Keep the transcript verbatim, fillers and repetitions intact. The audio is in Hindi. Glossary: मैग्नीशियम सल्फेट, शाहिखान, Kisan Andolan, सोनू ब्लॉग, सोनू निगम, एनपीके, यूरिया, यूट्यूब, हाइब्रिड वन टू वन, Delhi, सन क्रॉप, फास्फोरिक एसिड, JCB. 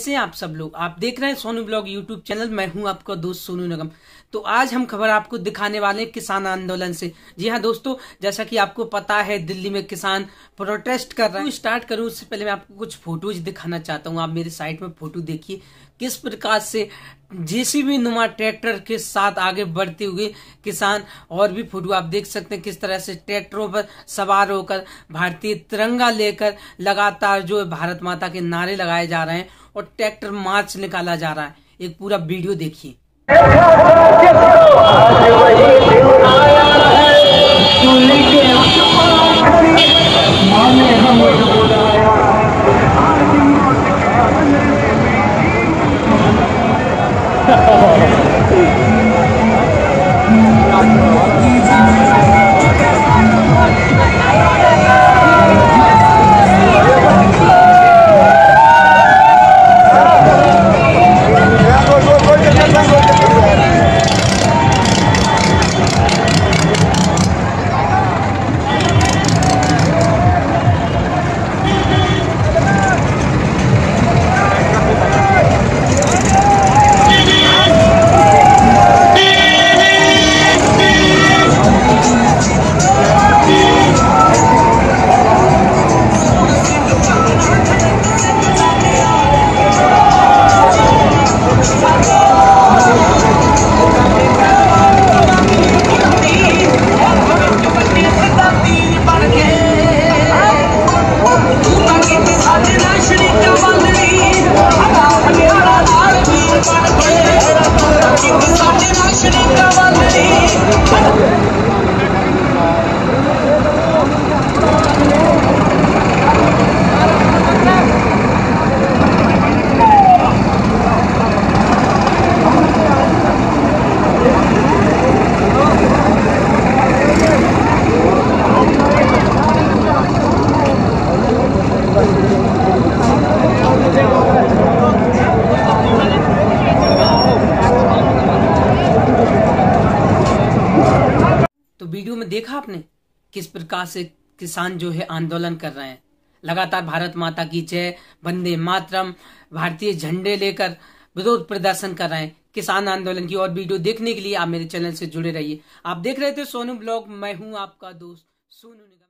कैसे हैं आप सब लोग। आप देख रहे हैं सोनू ब्लॉग यूट्यूब चैनल। मैं हूं आपका दोस्त सोनू निगम। तो आज हम खबर आपको दिखाने वाले हैं किसान आंदोलन से। जी हां दोस्तों, जैसा कि आपको पता है दिल्ली में किसान प्रोटेस्ट कर रहे हैं। स्टार्ट करूं उससे पहले मैं आपको कुछ फोटोज दिखाना चाहता हूं। आप मेरे साइट में फोटो देखिए किस प्रकार से जेसीबी नुमा ट्रैक्टर के साथ आगे बढ़ते हुए किसान, और भी फोटो आप देख सकते हैं किस तरह से ट्रैक्टरों पर सवार होकर भारतीय तिरंगा लेकर लगातार जो भारत माता के नारे लगाए जा रहे हैं और ट्रैक्टर मार्च निकाला जा रहा है। एक पूरा वीडियो देखिए। तो वीडियो में देखा आपने किस प्रकार से किसान जो है आंदोलन कर रहे हैं, लगातार भारत माता की जय, वंदे मातरम, भारतीय झंडे लेकर विरोध प्रदर्शन कर रहे हैं किसान आंदोलन की। और वीडियो देखने के लिए आप मेरे चैनल से जुड़े रहिए। आप देख रहे थे सोनू ब्लॉग, मैं हूं आपका दोस्त सोनू निगम।